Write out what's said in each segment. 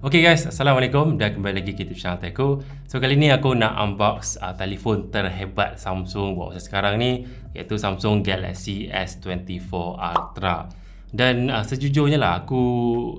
Oke guys, Assalamualaikum dan kembali lagi ke YouTube channel Taeku. So kali ni aku nak unbox telefon terhebat Samsung buat masa sekarang ni, iaitu Samsung Galaxy S24 Ultra. Dan sejujurnya lah, aku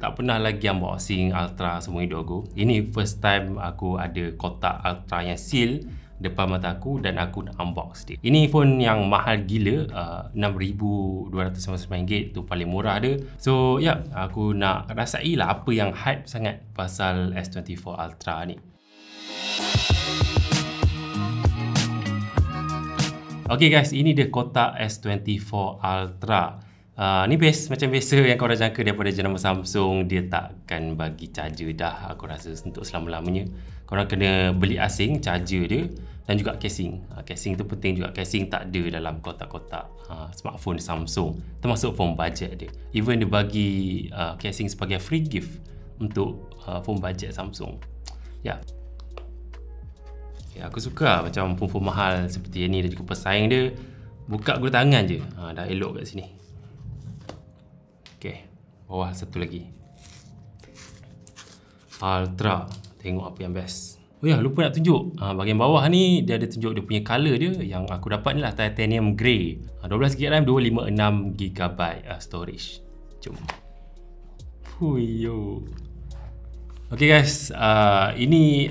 tak pernah lagi unboxing Ultra semua hidup aku. Ini first time aku ada kotak Ultra yang seal depan mata aku dan aku nak unbox dia. Ini phone yang mahal gila, RM6,299 tu paling murah dia. So ya, aku nak rasai lah apa yang hype sangat pasal S24 Ultra ni. Ok guys, ini dia kotak S24 Ultra. Ni base macam biasa yang korang jangka daripada jenama Samsung. Dia takkan bagi charger dah, aku rasa, untuk selama-lamanya. Korang kena beli asing charger dia dan juga casing. Casing tu penting juga, casing tak ada dalam kotak-kotak smartphone Samsung, termasuk phone budget dia. Even dia bagi casing sebagai free gift untuk phone budget Samsung. Ya, yeah. Aku suka macam phone-phone mahal seperti ini dan juga pesaing dia. Buka guna tangan je, dah elok kat sini. Okay, bawah satu lagi Ultra. Tengok apa yang best. Oh ya, lupa nak tunjuk. Bahagian bawah ni dia ada tunjuk dia punya colour dia. Yang aku dapat ni lah titanium grey, 12GB RAM, 256GB storage. Jom. Fuyo. Okay guys, ini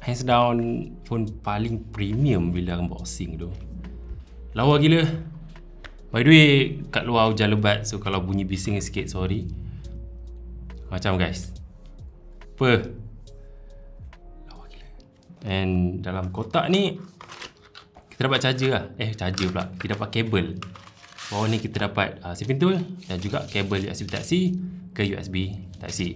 hands down phone paling premium bila unboxing tu. Lawa gila. By the way, kat luar hujan lebat, so kalau bunyi bising sikit, sorry. Macam guys, apa? Lawa gila. And dalam kotak ni kita dapat charger lah. Charger pula, kita dapat kabel. Bawah ni kita dapat sipin tool dan juga kabel USB Type-C ke USB Type-C.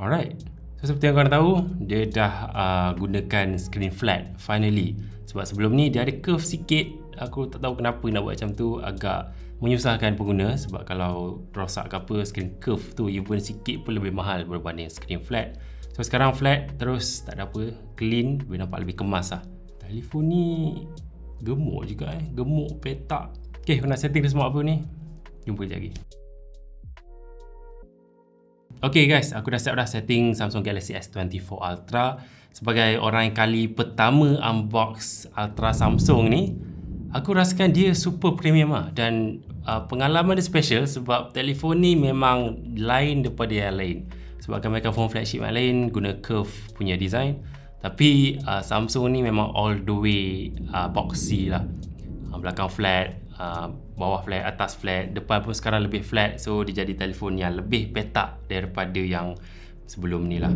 Alright, so seperti yang korang tahu, dia dah gunakan screen flat finally. Sebab sebelum ni dia ada curve sikit. Aku tak tahu kenapa nak buat macam tu, agak menyusahkan pengguna. Sebab kalau rosak ke apa, screen curve tu even sikit pun lebih mahal berbanding screen flat. So sekarang flat terus, tak ada apa, clean, boleh nampak lebih kemas lah. Telefon ni gemuk juga, gemuk petak. Okay, aku nak setting semua apa ni, jumpa sekejap lagi. Okay guys, aku dah siap dah setting Samsung Galaxy S24 Ultra. Sebagai orang yang kali pertama unbox Ultra Samsung ni, aku rasakan dia super premium lah. Dan pengalaman dia special sebab telefon ni memang lain daripada yang lain. Sebab kebanyakan phone flagship yang lain guna curve punya design, tapi Samsung ni memang all the way boxy lah. Belakang flat, bawah flat, atas flat, depan pun sekarang lebih flat. So dia jadi telefon yang lebih petak daripada yang sebelum ni lah.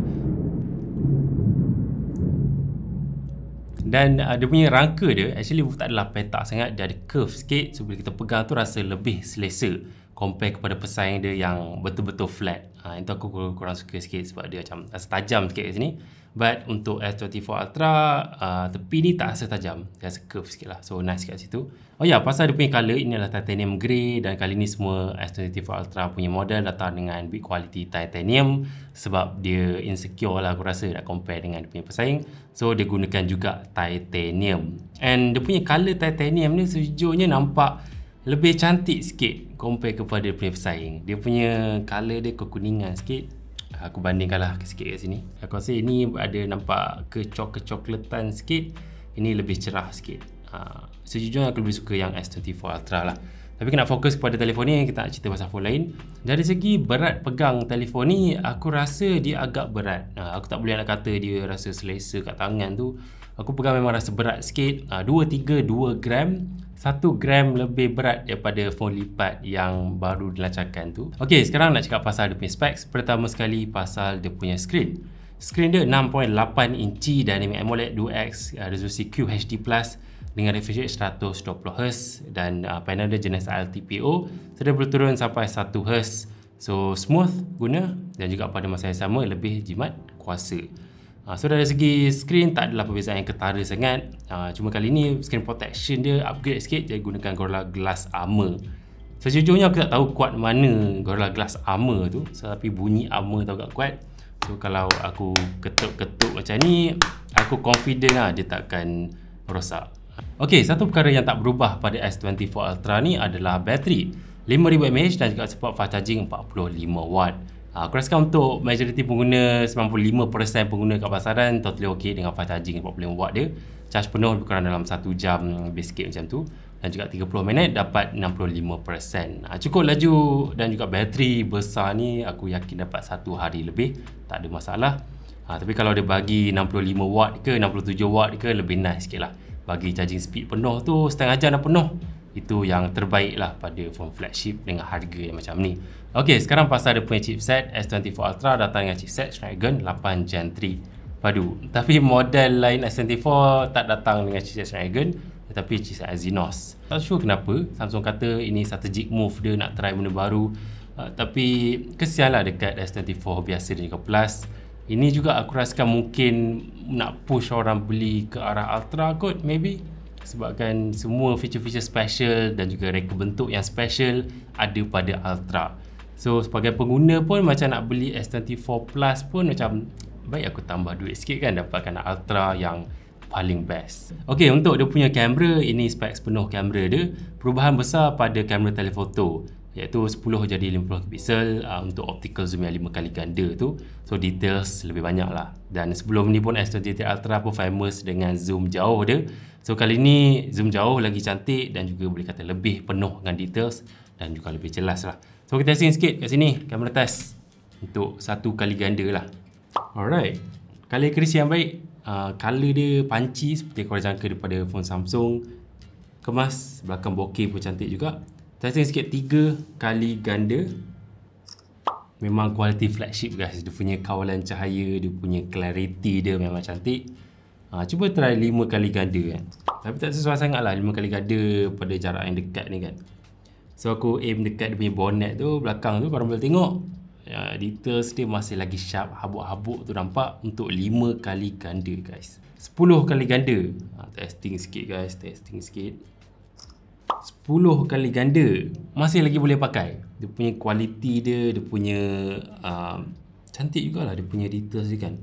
Dan dia punya rangka dia actually tak adalah petak sangat, dia ada curve sikit. So bila kita pegang tu rasa lebih selesa compare kepada pesaing dia yang betul-betul flat. Itu aku kurang suka sikit sebab dia macam rasa tajam sikit kat sini. But untuk S24 Ultra, tepi ni tak rasa tajam, dia rasa curve sikit lah. So nice kat situ. Oh ya, pasal dia punya colour, ini adalah titanium grey. Dan kali ni semua S24 Ultra punya model datang dengan big quality titanium. Sebab dia insecure lah aku rasa nak compare dengan dia punya pesaing. So dia gunakan juga titanium. And dia punya colour titanium ni sejujurnya nampak lebih cantik sikit compare kepada dia punya pesaing. Dia punya colour dia kekuningan sikit. Aku bandingkanlah sikit kat sini. Aku rasa ini ada nampak kecoklatan sikit, ini lebih cerah sikit. Sejujurnya aku lebih suka yang S24 Ultra lah. Tapi kena fokus kepada telefon ni, kita nak cerita pasal phone lain. Dari segi berat pegang telefon ni, aku rasa dia agak berat. Aku tak boleh nak kata dia rasa selesa kat tangan tu. Aku pegang memang rasa berat sikit, 2 gram, 1 gram lebih berat daripada phone lipat yang baru dilancarkan tu. Okey, sekarang nak cakap pasal dia punya specs. Pertama sekali pasal dia punya screen. Screen dia 6.8 inci Dynamic AMOLED 2X, resolusi QHD plus dengan refresh rate 120Hz dan panel dia jenis LTPO, serta boleh turun sampai 1Hz. So smooth guna dan juga pada masa yang sama lebih jimat kuasa. So dari segi skrin tak adalah perbezaan yang ketara sangat. Cuma kali ni skrin protection dia upgrade sikit, dia gunakan Gorilla Glass Armor. Sejujurnya aku tak tahu kuat mana Gorilla Glass Armor tu, so tapi bunyi armor tu agak kuat. So kalau aku ketuk-ketuk macam ni, aku confident lah dia takkan rosak. Ok, satu perkara yang tak berubah pada S24 Ultra ni adalah bateri 5000mAh dan juga support fast charging 45W. Aku rasa untuk majoriti pengguna, 95% pengguna kat pasaran totally okay dengan fast charging 40W dia. Charge penuh lebih kurang dalam 1 jam lebih sikit macam tu. Dan juga 30 minit dapat 65%. Cukup laju dan juga bateri besar ni aku yakin dapat 1 hari lebih. Tak ada masalah. Tapi kalau dia bagi 65W ke 67W ke lebih nice sikit lah. Bagi charging speed penuh tu setengah jam dah penuh. Itu yang terbaik lah pada phone flagship dengan harga yang macam ni. Ok, sekarang pasal dia punya chipset, S24 Ultra datang dengan chipset Snapdragon 8 Gen 3 padu. Tapi model lain S24 tak datang dengan chipset Snapdragon, tetapi chipset Exynos. Tak sure kenapa Samsung kata ini strategic move dia nak try benda baru. Tapi kesian lah dekat S24 biasa dan juga Plus. Ini juga aku rasakan mungkin nak push orang beli ke arah Ultra kot, maybe. Sebabkan semua feature-feature special dan juga reka bentuk yang special ada pada Ultra. So sebagai pengguna pun macam nak beli S24 Plus pun macam baik aku tambah duit sikit kan, dapatkan Ultra yang paling best. Ok, untuk dia punya kamera, ini specs penuh kamera dia. Perubahan besar pada kamera telefoto, iaitu 10 jadi 50 pixel untuk optical zoom yang 5 kali ganda tu. So details lebih banyak lah. Dan sebelum ni pun S24 Ultra pun famous dengan zoom jauh dia. So kali ni zoom jauh lagi cantik dan juga boleh kata lebih penuh dengan details dan juga lebih jelas lah. So kita testing sikit kat sini, kamera test untuk 1 kali ganda lah. Alright, color accuracy yang baik. Color dia panci seperti korang jangka daripada phone Samsung. Kemas, belakang bokeh pun cantik juga. Testing sikit 3 kali ganda. Memang kualiti flagship guys. Dia punya kawalan cahaya, dia punya clarity dia memang cantik. Cuba try 5 kali ganda kan. Tapi tak sesuai sangat lah 5 kali ganda pada jarak yang dekat ni kan. So aku aim dekat dia punya bonnet tu, belakang tu korang boleh tengok. Details dia masih lagi sharp, habuk-habuk tu nampak untuk 5 kali ganda guys. 10 kali ganda. Testing sikit guys, testing sikit. 10 kali ganda masih lagi boleh pakai. Dia punya kualiti dia, dia punya cantik jugalah dia punya details dia kan.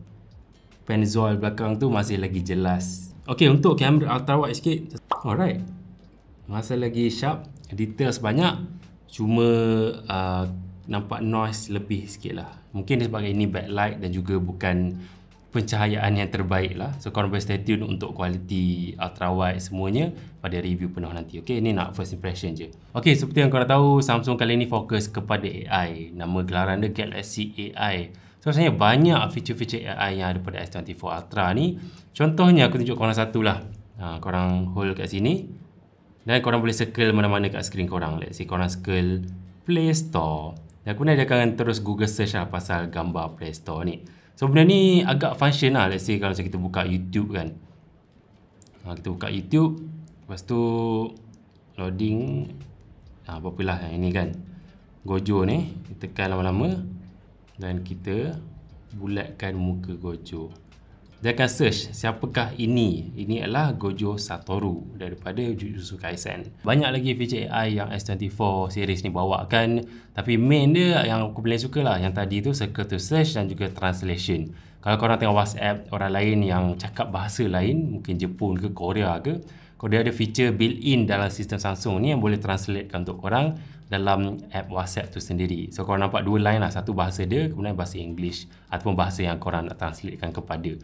Penzol belakang tu masih lagi jelas. Okey, untuk kamera ultrawide sikit. Alright. Masih lagi sharp, details banyak. Cuma nampak noise lebih sikit lah. Mungkin dia sebagai ini backlight dan juga bukan pencahayaan yang terbaik lah. So korang boleh stay tune untuk kualiti ultrawide semuanya pada review penuh nanti. Ok, ini nak first impression je. Ok, seperti yang korang tahu, Samsung kali ni fokus kepada AI. Nama gelaran dia Galaxy AI. So sebenarnya banyak feature-feature AI yang ada pada S24 Ultra ni. Contohnya aku tunjuk korang satu lah. Korang hold kat sini dan korang boleh circle mana-mana kat skrin korang. Let's say korang circle Play Store, dan kemudian dia akan terus Google search lah pasal gambar Play Store ni. So benda ni agak function lah. Let's say kalau kita buka YouTube kan, kita buka YouTube, lepas tu loading apalah yang ini kan, Gojo ni, kita tekan lama-lama dan kita bulatkan muka Gojo. Dia akan search siapakah ini. Ini adalah Gojo Satoru daripada Jujutsu Kaisen. Banyak lagi feature AI yang S24 series ni bawakan. Tapi main dia yang aku paling suka lah yang tadi tu, circle to search dan juga translation. Kalau korang tengok WhatsApp orang lain yang cakap bahasa lain, mungkin Jepun ke Korea ke, kalau dia ada feature built-in dalam sistem Samsung ni yang boleh translatekan untuk korang dalam app WhatsApp tu sendiri. So korang nampak dua line lah, satu bahasa dia, kemudian bahasa English ataupun bahasa yang korang nak translatekan kepada.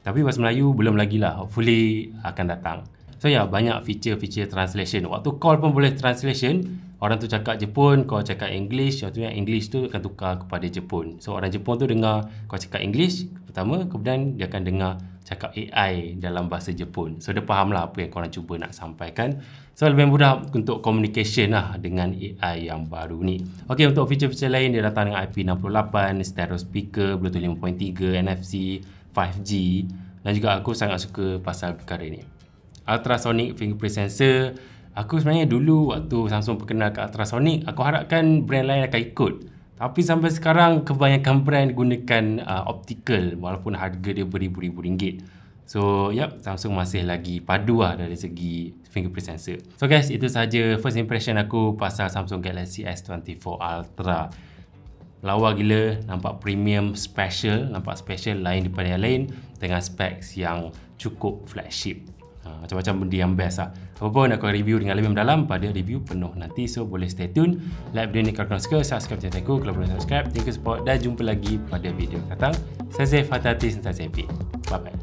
Tapi bahasa Melayu belum lagi lah. Hopefully akan datang. So ya, banyak feature-feature translation. Waktu call pun boleh translation. Orang tu cakap Jepun, kau cakap English. Waktu yang English tu akan tukar kepada Jepun. So orang Jepun tu dengar kau cakap English pertama, kemudian dia akan dengar cakap AI dalam bahasa Jepun. So dia faham lah apa yang korang cuba nak sampaikan. So lebih mudah untuk communication lah dengan AI yang baru ni. Ok, untuk feature-feature lain dia datang dengan IP68, stereo speaker, Bluetooth 5.3, NFC, 5G, dan juga aku sangat suka pasal perkara ni, ultrasonic fingerprint sensor. Aku sebenarnya dulu waktu Samsung perkenalkan ultrasonic, aku harapkan brand lain akan ikut. Tapi sampai sekarang kebanyakan brand gunakan optical walaupun harga dia beribu-ribu ringgit. So yap, Samsung masih lagi padu lah dari segi fingerprint sensor. So guys, itu saja first impression aku pasal Samsung Galaxy S24 Ultra. Lawa gila, nampak premium, special, nampak special lain daripada yang lain dengan specs yang cukup flagship. macam-macam benda yang best lah. Apapun aku akan review dengan lebih mendalam pada review penuh nanti, so boleh stay tune. Like video ni kalau korang suka, subscribe channel Taeku kalau belum subscribe, thank you support dan jumpa lagi pada video datang. Saya Zef, hati-hati, senantiasa happy. Bye bye.